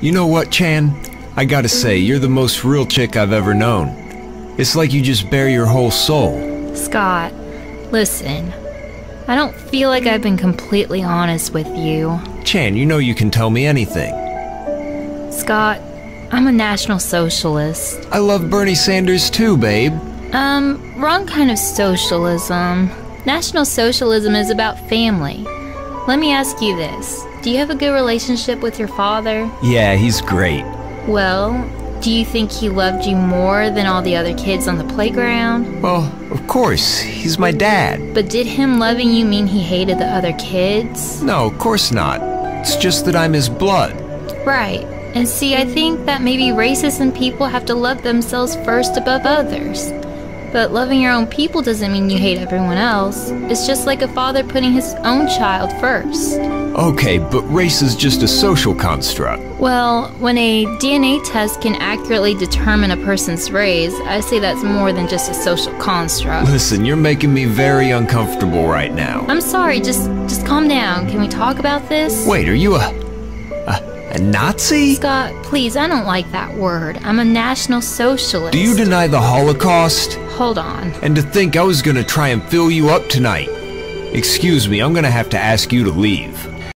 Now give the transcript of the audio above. You know what, Chan? I gotta say, you're the most real chick I've ever known. It's like you just bare your whole soul. Scott, listen. I don't feel like I've been completely honest with you. Chan, you know you can tell me anything. Scott, I'm a National Socialist. I love Bernie Sanders too, babe. Wrong kind of socialism. National Socialism is about family. Let me ask you this. Do you have a good relationship with your father? Yeah, he's great. Well, do you think he loved you more than all the other kids on the playground? Well, of course. He's my dad. But did him loving you mean he hated the other kids? No, of course not. It's just that I'm his blood. Right. And see, I think that maybe races and people have to love themselves first above others. But loving your own people doesn't mean you hate everyone else. It's just like a father putting his own child first. Okay, but race is just a social construct. Well, when a DNA test can accurately determine a person's race, I say that's more than just a social construct. Listen, you're making me very uncomfortable right now. I'm sorry, just calm down. Can we talk about this? Wait, are you a Nazi? Scott, please, I don't like that word. I'm a National Socialist. Do you deny the Holocaust? Hold on. And to think I was gonna try and fill you up tonight. Excuse me, I'm gonna have to ask you to leave.